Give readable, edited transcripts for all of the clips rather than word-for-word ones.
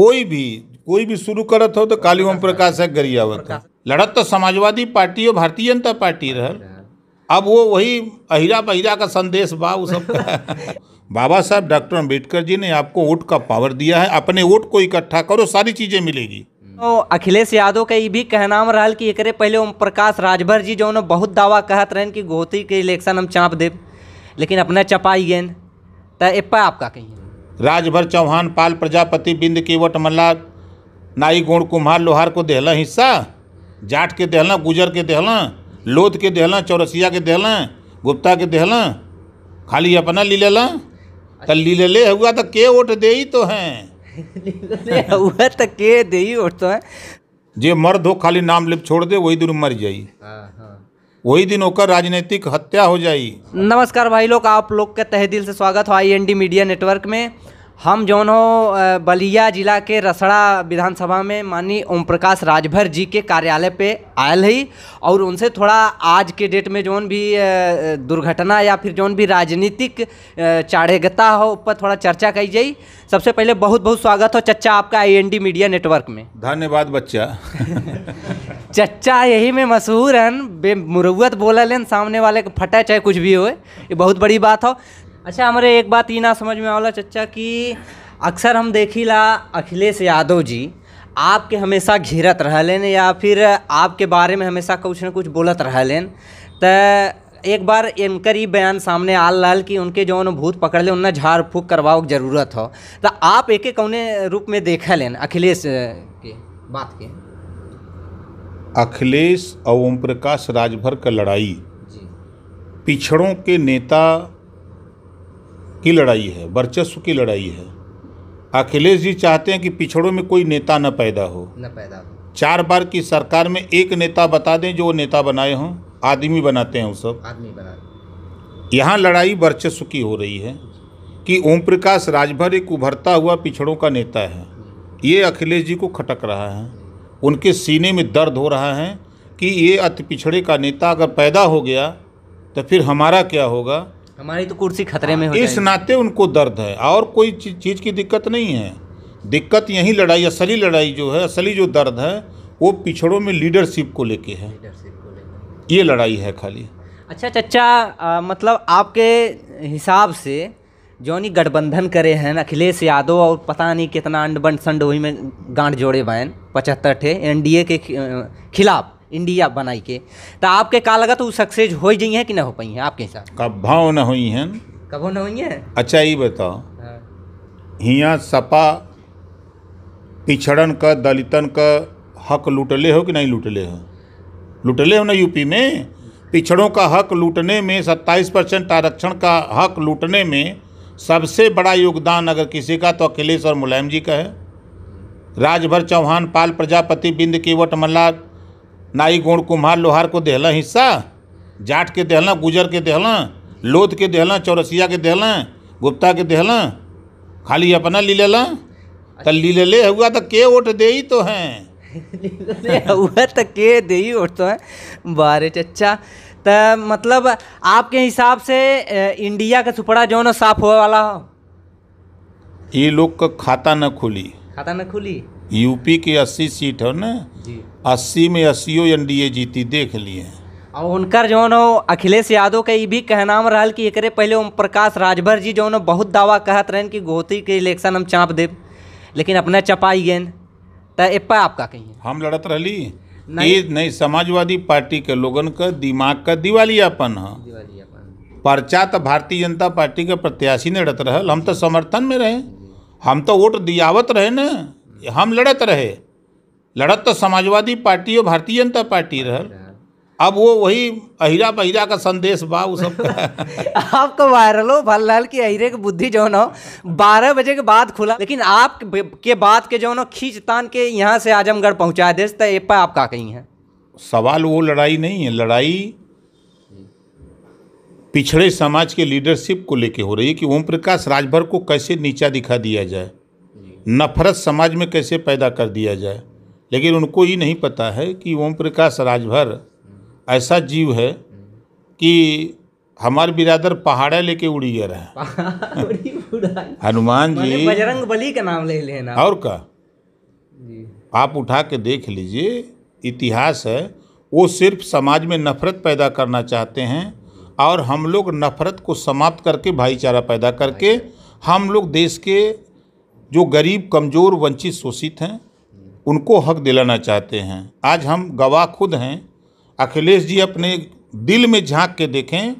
कोई भी शुरू करत हो तो काली ओम प्रकाश गरी आवत है। लड़त तो समाजवादी पार्टी और भारतीय जनता पार्टी रहल। अब वो वही अहिरा बहिरा का संदेश बा वो सब। बाबा साहब डॉक्टर अम्बेडकर जी ने आपको वोट का पावर दिया है, अपने वोट को इकट्ठा करो, सारी चीज़ें मिलेगी। तो अखिलेश यादव का ये भी कहना रहा कि एक पहले ओम प्रकाश राजभर जी जो बहुत दावा कहते रहन कि गोहती के इलेक्शन हम चाँप देव, लेकिन अपने चपाई गए तो एप आपका कही। राजभर चौहान पाल प्रजापति बिंद केवट मल्ला नाई गोड़ कुम्हार लोहार को देहला हिस्सा, जाट के देहला, गुजर के देहला, लोध के देहला, चौरसिया के देहला, गुप्ता के देहला, खाली अपना ली लेला। तो लीले हुआ तो के वोट दे ही तो हैं, हुआ तो के दे ही वोट तो हैं। जे मर्द हो खाली नाम लिप छोड़ दे वही दिन मर जाई, वही दिन होकर राजनीतिक हत्या हो जाई। नमस्कार भाई लोग, आप लोग के तहे दिल से स्वागत हो IND मीडिया नेटवर्क में। हम जौन हो बलिया जिला के रसड़ा विधानसभा में माननीय ओम प्रकाश राजभर जी के कार्यालय पे आयल है और उनसे थोड़ा आज के डेट में जौन भी दुर्घटना या फिर जौन भी राजनीतिक चाढ़ेगता हो पर थोड़ा चर्चा की जाए। सबसे पहले बहुत बहुत स्वागत हो चच्चा आपका IND मीडिया नेटवर्क में। धन्यवाद बच्चा। चच्चा यही में मशहूर हन, बेमुरुवत बोला लेन, सामने वाले को फटा चाहे कुछ भी हो, ये बहुत बड़ी बात हो। अच्छा, हमारे एक बात ये ना समझ में आला चच्चा कि अक्सर हम देखिला अखिलेश यादव जी आपके हमेशा घिरत रहलेन या फिर आपके बारे में हमेशा कुछ न कुछ बोलत रहलेन। तो एक बार इनकर ही बयान सामने आल लाल कि उनके जो भूत पकड़ ले उन्हें झाड़ फूँक करवाओ की जरूरत हो। तो आप एक कौने रूप में देखा लेन अखिलेश के बात के? अखिलेश और ओम प्रकाश राजभर का लड़ाई पिछड़ों के नेता की लड़ाई है, वर्चस्व की लड़ाई है। अखिलेश जी चाहते हैं कि पिछड़ों में कोई नेता न पैदा हो। 4 बार की सरकार में एक नेता बता दें जो वो नेता बनाए हों, आदमी बनाते हैं वो सब आदमी। यहाँ लड़ाई वर्चस्व की हो रही है कि ओम प्रकाश राजभर एक उभरता हुआ पिछड़ों का नेता है। ये अखिलेश जी को खटक रहा है, उनके सीने में दर्द हो रहा है कि ये अति पिछड़े का नेता अगर पैदा हो गया तो फिर हमारा क्या होगा, हमारी तो कुर्सी खतरे में हो जाएगी। इस नाते उनको दर्द है और कोई चीज़ की दिक्कत नहीं है। दिक्कत यही लड़ाई, असली लड़ाई जो है, असली जो दर्द है वो पिछड़ों में लीडरशिप को लेके है, ये लड़ाई है खाली। अच्छा चच्चा, मतलब आपके हिसाब से जौनी गठबंधन करे हैं अखिलेश यादव और पता नहीं कितना अंड बंड संड वही में गांठ जोड़े बैन 75 ठे NDA के खिलाफ इंडिया बनाई के, तो आपके का लगा तो सक्सेस हो जाई है कि ना हो पाई है आपके हिसाब? कभाव ना हुई हैं, कभो ना हुई है। अच्छा ये बताओ, हियाँ सपा पिछड़न का दलितन का हक लूटले हो कि नहीं लूटले हो? लूटले हो ना। यूपी में पिछड़ों का हक लूटने में, 27% आरक्षण का हक लूटने में सबसे बड़ा योगदान अगर किसी का तो अखिलेश और मुलायम जी का है। राजभर चौहान पाल प्रजापति बिंद केवट मल्ला नाई गोड़ कुम्हार लोहार को देहला हिस्सा, जाट के देहला, गुजर के देहला, लोध के देहला, चौरसिया के देहला, गुप्ता के देहला, खाली अपना ली लेला। तो लीले हुआ तो के वोट दे ही तो हैं, हुआ तो के दे ही वोट तो हैं। बारे चच्चा, तो मतलब आपके हिसाब से इंडिया का सुपड़ा जो ना साफ होने वाला हो? ये लोग का खाता न खुली। यूपी के 80 सीट हो ना, 80 में 80 NDA जीती देख लिए। और उनका जो हो अखिलेश यादव का ये भी कहना रहा कि एक पहले ओम प्रकाश राजभर जी जो बहुत दावा कहते रहन कि गोहती के इलेक्शन हम चाँप देव, लेकिन अपने चपाई गए तो एप आपका कहिए। हम लड़त रही नहीं, समाजवादी पार्टी के लोगन का दिमाग का दिवालियापन है। पर्चा तो भारतीय जनता पार्टी के प्रत्याशी ने लड़त रहा, हम तो समर्थन में रहे, हम तो वोट दियावत रहे न, हम लड़त रहे। लड़त तो समाजवादी पार्टी और भारतीय जनता पार्टी रहल। अब वो वही अहिरा बहिरा का संदेश बा वो सब। आपको वायरल हो भल लाल की अहिरे की बुद्धि जो ना 12 बजे के बाद खुला, लेकिन आप के बात के जो ना खींच तान के यहाँ से आजमगढ़ पहुँचा दे तो एप आप का कहीं है? सवाल वो लड़ाई नहीं है, लड़ाई पिछड़े समाज के लीडरशिप को लेके हो रही है कि ओम प्रकाश राजभर को कैसे नीचा दिखा दिया जाए, नफरत समाज में कैसे पैदा कर दिया जाए। लेकिन उनको ये नहीं पता है कि ओम प्रकाश राजभर ऐसा जीव है कि हमारे बिरादर पहाड़ा लेके उड़ी गया रहा। हनुमान जी बजरंग बली का नाम ले लेना और का आप उठा के देख लीजिए, इतिहास है। वो सिर्फ समाज में नफरत पैदा करना चाहते हैं और हम लोग नफरत को समाप्त करके भाईचारा पैदा करके हम लोग देश के जो गरीब, कमज़ोर, वंचित, शोषित हैं उनको हक दिलाना चाहते हैं। आज हम गवाह खुद हैं। अखिलेश जी अपने दिल में झांक के देखें,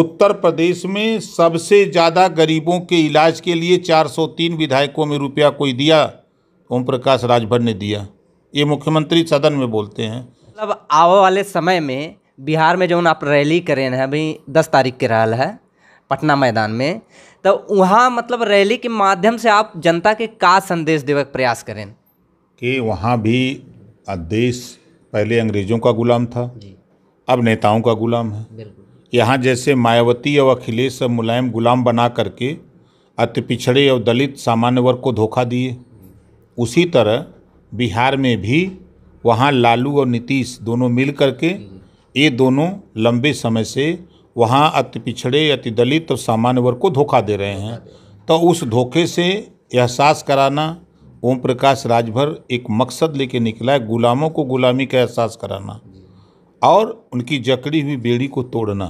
उत्तर प्रदेश में सबसे ज़्यादा गरीबों के इलाज के लिए 403 विधायकों में रुपया कोई दिया? ओम प्रकाश राजभर ने दिया। ये मुख्यमंत्री सदन में बोलते हैं। मतलब आवे वाले समय में बिहार में जो आप रैली करें हैं अभी 10 तारीख के रहल है पटना मैदान में, तो वहाँ मतलब रैली के माध्यम से आप जनता के का संदेश देवे के प्रयास करें कि वहाँ भी देश पहले अंग्रेजों का गुलाम था, अब नेताओं का गुलाम है। यहाँ जैसे मायावती और अखिलेश और मुलायम गुलाम बना करके अति पिछड़े और दलित सामान्य वर्ग को धोखा दिए, उसी तरह बिहार में भी वहाँ लालू और नीतीश दोनों मिल करके, ये दोनों लंबे समय से वहाँ अति पिछड़े, अति दलित और सामान्य वर्ग को धोखा दे रहे हैं। तो उस धोखे से एहसास कराना, ओम प्रकाश राजभर एक मकसद लेके निकला है, गुलामों को गुलामी का एहसास कराना और उनकी जकड़ी हुई बेड़ी को तोड़ना।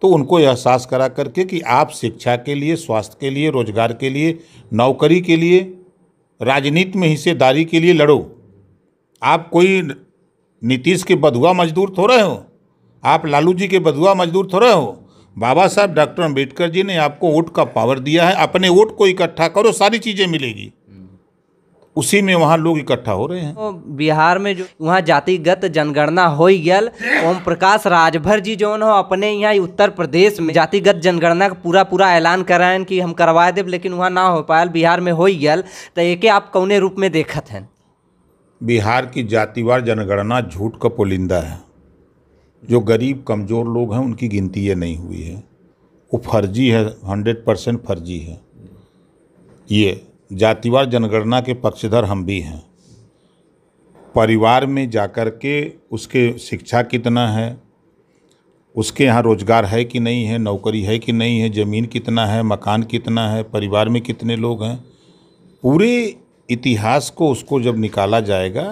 तो उनको एहसास करा करके कि आप शिक्षा के लिए, स्वास्थ्य के लिए, रोजगार के लिए, नौकरी के लिए, राजनीति में हिस्सेदारी के लिए लड़ो। आप कोई नीतीश के बधुआ मजदूर थोड़े हो, आप लालू जी के बधुआ मजदूर थोड़े हो। बाबा साहब डॉक्टर अम्बेडकर जी ने आपको वोट का पावर दिया है, अपने वोट को इकट्ठा करो, सारी चीज़ें मिलेगी। उसी में वहाँ लोग इकट्ठा हो रहे हैं। तो बिहार में जो वहाँ जातिगत जनगणना हो गल, ओम प्रकाश राजभर जी जो हो अपने यहाँ उत्तर प्रदेश में जातिगत जनगणना का पूरा पूरा ऐलान कराएं कि हम करवा देव, लेकिन वहाँ ना हो पायल, बिहार में हो गल। तो एके आप कौने रूप में देखत हैं? बिहार की जातिवार जनगणना झूठ का पोलिंदा है। जो गरीब कमज़ोर लोग हैं उनकी गिनती ये नहीं हुई है, वो फर्जी है, 100% फर्जी है। ये जातिवार जनगणना के पक्षधर हम भी हैं। परिवार में जाकर के उसके शिक्षा कितना है, उसके यहाँ रोजगार है कि नहीं है, नौकरी है कि नहीं है, ज़मीन कितना है, मकान कितना है, परिवार में कितने लोग हैं, पूरे इतिहास को उसको जब निकाला जाएगा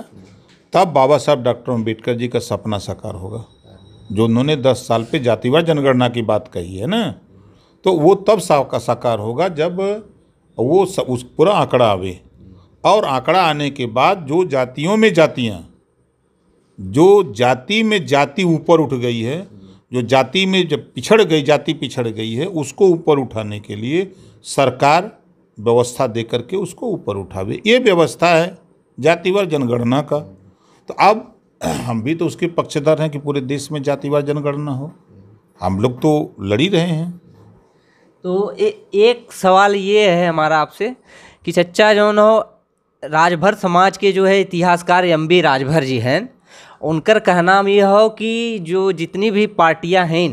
तब बाबा साहब डॉक्टर अम्बेडकर जी का सपना साकार होगा। जो उन्होंने 10 साल पे जातिवार जनगणना की बात कही है ना, तो वो तब साकार होगा जब वो उस पूरा आंकड़ा आवे। और आंकड़ा आने के बाद जो जातियों में जातियाँ, जो जाति में जाति ऊपर उठ गई है, जो जाति में जब पिछड़ गई, जाति पिछड़ गई है, उसको ऊपर उठाने के लिए सरकार व्यवस्था दे करके उसको ऊपर उठावे। ये व्यवस्था है जातिवार जनगणना का। तो अब हम भी तो उसके पक्षधर हैं कि पूरे देश में जातिवार जनगणना हो, हम लोग तो लड़ ही रहे हैं। तो एक सवाल ये है हमारा आपसे कि चच्चा जौन हो राजभर समाज के जो है इतिहासकार एम बी राजभर जी हैं, उनकर कहना ये हो कि जो जितनी भी पार्टियां हैं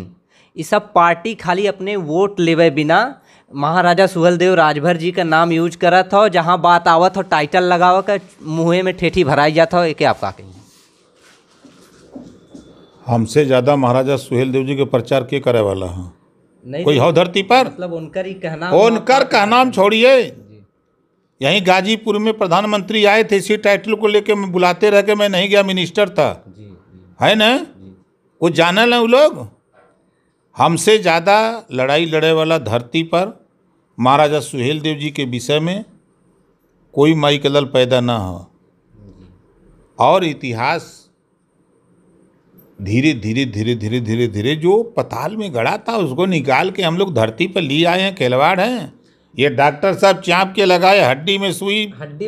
ये सब पार्टी खाली अपने वोट लेवे बिना महाराजा सुहेलदेव राजभर जी का नाम यूज करत हो, जहाँ बात आवत हो टाइटल लगाव का मुँहे में ठेठी भराई जाता हो। एक आपका कहीं हमसे ज़्यादा महाराजा सुहेलदेव जी के प्रचार के करे वाला है नहीं कोई हो धरती पर। मतलब उनकर कहना हम छोड़िए, यहीं गाजीपुर में प्रधानमंत्री आए थे, इसी टाइटल को लेके मैं बुलाते रह के मैं नहीं गया, मिनिस्टर था है ना, वो जानल है। वो लोग हमसे ज़्यादा लड़ाई लड़े वाला धरती पर महाराजा सुहेलदेव जी के विषय में कोई माइकल पैदा ना हो। और इतिहास धीरे धीरे जो पताल में गड़ा था उसको निकाल के हम लोग धरती पर ले आए हैं। खिलवाड़ हैं ये, डॉक्टर साहब चाँप के लगाए, हड्डी में सुई हड्डी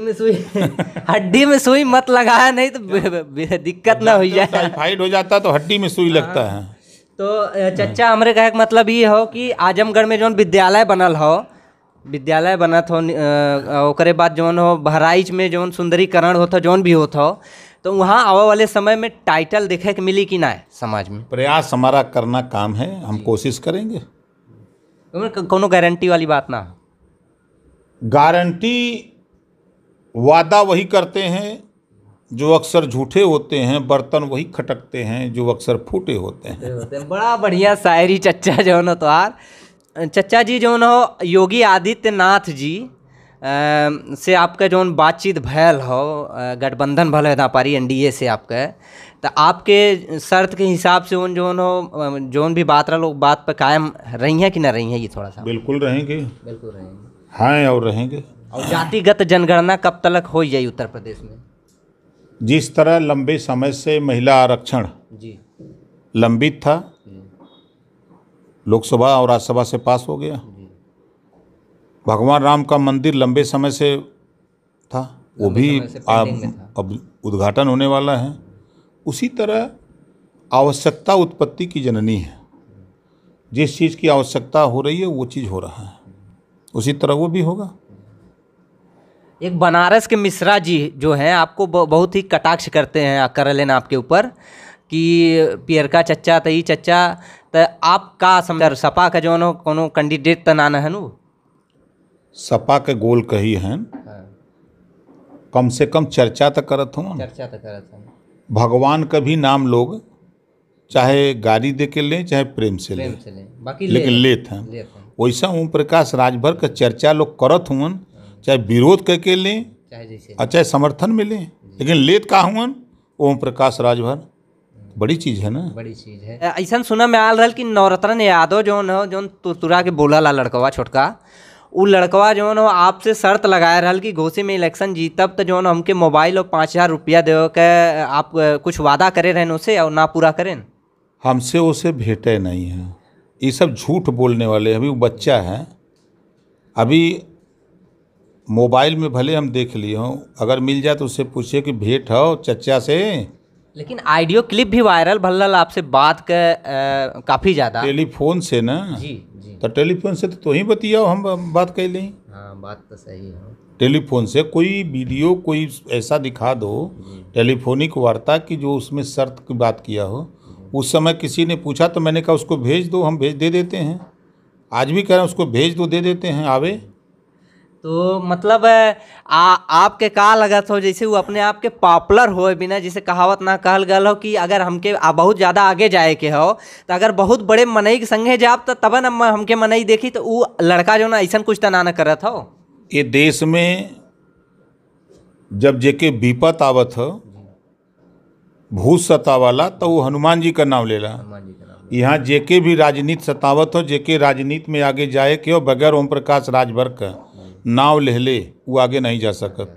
में सुई मत लगाया, नहीं तो दिक्कत ना हो जाए, टाइफाइड हो जाता तो हड्डी में सुई लगता है। तो चच्चा हमरे कहे का मतलब ये हो कि आजमगढ़ में जो विद्यालय बनल हो, विद्यालय बनत हो, ओकरे बाद जौन हो बहराइच में जौन सुंदरीकरण होता जौन भी होता हो, तो वहाँ आवे वाले समय में टाइटल देखे कि मिली कि ना है समाज में। प्रयास हमारा करना काम है, हम कोशिश करेंगे। तो कोनो गारंटी वाली बात ना, गारंटी वादा वही करते हैं जो अक्सर झूठे होते हैं, बर्तन वही खटकते हैं जो अक्सर फूटे होते हैं। बड़ा बढ़िया शायरी चच्चा जौन हो। तो यार चच्चा जी जौन हो योगी आदित्यनाथ जी से आपका जोन बातचीत भयल हो, गठबंधन भल है पारी एनडीए से आपके, तो आपके शर्त के हिसाब से उन जोन हो जोन भी बात रहा लोग बात पर कायम रही हैं कि ना रही हैं? ये थोड़ा सा बिल्कुल रहेंगे, बिल्कुल रहेंगे, हाँ और रहेंगे। और जातिगत जनगणना कब तलक हो जाए उत्तर प्रदेश में? जिस तरह लंबे समय से महिला आरक्षण जी लंबित था, लोकसभा और राज्यसभा से पास हो गया। भगवान राम का मंदिर लंबे समय से था, वो भी अब उद्घाटन होने वाला है। उसी तरह आवश्यकता उत्पत्ति की जननी है, जिस चीज़ की आवश्यकता हो रही है वो चीज़ हो रहा है, उसी तरह वो भी होगा। एक बनारस के मिश्रा जी जो हैं आपको बहुत ही कटाक्ष करते हैं कर लेना आपके ऊपर कि पियरका चच्चा तई चच्चा, तो आप का समझ सपा का जो कोनो कैंडिडेट तो नाना है नु? सपा के गोल कही हैं कम से कम चर्चा तक करत हूँ, चर्चा तक करत हूँ। भगवान का भी नाम लोग चाहे गाड़ी दे के लें चाहे प्रेम से लें, बाकी लेकिन लेते हैं। वैसा ओम प्रकाश राजभर का चर्चा लोग करत हुन, चाहे विरोध करके लें चाहे समर्थन में लें, लेकिन लेत का हुन ओम प्रकाश राजभर। बड़ी चीज़ है ना, बड़ी चीज़ है। ऐसा सुना में आल रहा कि नवरत्न यादव जौन हो जौन तुरतुरा के बोला ला लड़कवा छोटका, वो लड़कवा जौन हो आपसे शर्त लगाए रहा कि घोसी में इलेक्शन जीतब तो जौन हमके मोबाइल और 5000 रुपया दे के आप कुछ वादा करे रहन उसे और ना पूरा करें। हमसे उसे भेंटे नहीं है, ये सब झूठ बोलने वाले। अभी वो बच्चा है, अभी मोबाइल में भले हम देख लिए हों, अगर मिल जाए तो उससे पूछिए कि भेंट हो चच्चा से। लेकिन ऑडियो क्लिप भी वायरल भल्ला आपसे बात कर काफ़ी ज़्यादा टेलीफोन से ना जी। तो टेलीफोन से तो ही बतियाओ, हम बात कर लें। हाँ बात तो सही है, टेलीफोन से कोई वीडियो कोई ऐसा दिखा दो टेलीफोनिक वार्ता की जो उसमें शर्त की बात किया हो। उस समय किसी ने पूछा तो मैंने कहा उसको भेज दो, हम भेज दे देते हैं। आज भी कह रहे हैं उसको भेज दो, दे देते हैं आवे। तो मतलब आपके का लगत हो जैसे वो अपने आप के पॉपुलर हो बिना, जैसे कहावत ना कहल गल हो कि अगर हमके बहुत ज़्यादा आगे जाए के हो तो अगर बहुत बड़े मनई के संगे जाब तो तब न हमके मनई देखी, तो वो लड़का जो ना ऐसा कुछ तो ना करत हो। ये देश में जब जेके विपत आवत हो भूत सतावाला तो वो हनुमान जी का नाम लेला। यहाँ जेके भी राजनीति सतावत हो, जेके राजनीति में आगे जाए के हो बगैर ओम प्रकाश राजभर का नाव लेहले वो आगे नहीं जा सकत।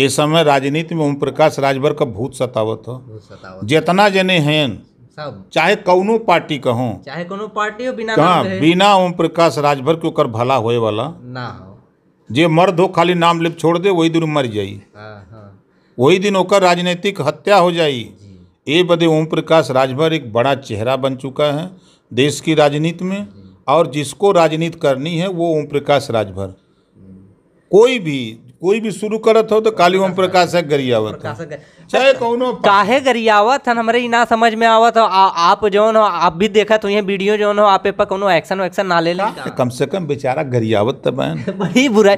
इस समय राजनीति में ओम प्रकाश राजभर का भूत सतावत हो। जितना जने हैं चाहे कौनो पार्टी का हो, चाहे कौनो पार्टी हो, बिना ओम प्रकाश राजभर के ओकर भला होए वाला ना हो। जे मर्द हो खाली नाम लेप छोड़ दे वही दिन मर जाई, वही दिन ओकर राजनीतिक हत्या हो जाई। ये बदे ओम प्रकाश राजभर एक बड़ा चेहरा बन चुका है देश की राजनीति में, और जिसको राजनीति करनी है वो ओम प्रकाश राजभर। कोई भी शुरू करत हो तो काली ओम प्रकाश है गरियावत, चाहे कौनो काहे गरियावत हन हमरे ना समझ में आवत हो। आप जौन हो आप भी देखा तो ये वीडियो जौन हो आपे पर कोनो एक्शन वैक्शन ना ले ले, कम से कम बेचारा गरियावत तब बड़ी बुराई।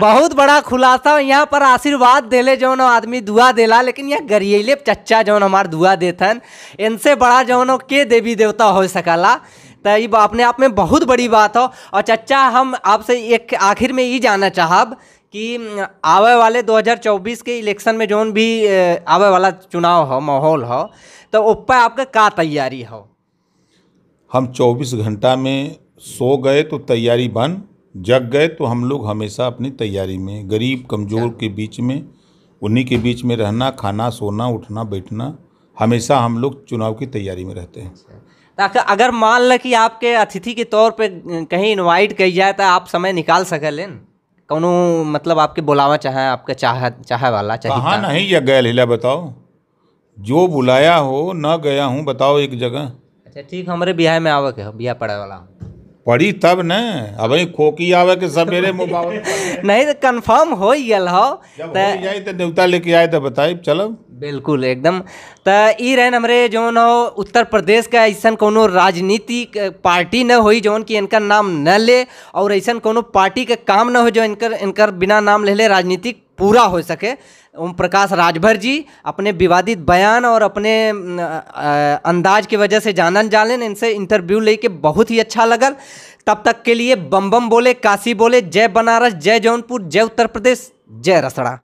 बहुत बड़ा खुलासा यहाँ पर आशीर्वाद देले जौन हो आदमी दुआ देला, लेकिन यहाँ गरियले चच्चा जौन हमार दुआ देथन इनसे बड़ा जौन हो के देवी देवता हो सकला। तो ये अपने आप में बहुत बड़ी बात हो। और चच्चा हम आपसे एक आखिर में ये जानना चाहब कि आवे वाले 2024 के इलेक्शन में जोन भी आवे वाला चुनाव हो माहौल हो तो उस पर आपका क्या तैयारी हो? हम 24 घंटा में सो गए तो तैयारी बन, जग गए तो हम लोग हमेशा अपनी तैयारी में। गरीब कमज़ोर के बीच में, उन्हीं के बीच में रहना, खाना सोना उठना बैठना, हमेशा हम लोग चुनाव की तैयारी में रहते हैं। अगर मान ल कि आपके अतिथि के तौर पे कहीं इनवाइट कही जाए तो आप समय निकाल सकें कौनो, मतलब आपके बुलावा चाहे आपका चाहे वाला चाहिए? कहाँ नहीं या गया लीला बताओ, जो बुलाया हो ना गया हूँ बताओ एक जगह। अच्छा ठीक, हमारे ब्याह में आवे के ब्याह पड़े वाला पड़ी तब न, अब खोकी आवे के सब मेरे नहीं तो कन्फर्म हो गल हो तो देवता लेके आए तो बताए चलो। बिल्कुल एकदम। तो ई रहन हमरे जौन हो उत्तर प्रदेश का ऐसा कोनो राजनीतिक पार्टी न होई जौन कि इनका नाम न ले, और ऐसा कोनो पार्टी के काम न हो जो इनकर बिना नाम ले राजनीतिक पूरा हो सके। ओम प्रकाश राजभर जी अपने विवादित बयान और अपने अंदाज के वजह से जानन जाने इनसे इंटरव्यू लेके बहुत ही अच्छा लगल। तब तक के लिए बम बम बोले, काशी बोले, जय बनारस, जय जौनपुर, जय उत्तर प्रदेश, जय रसड़ा।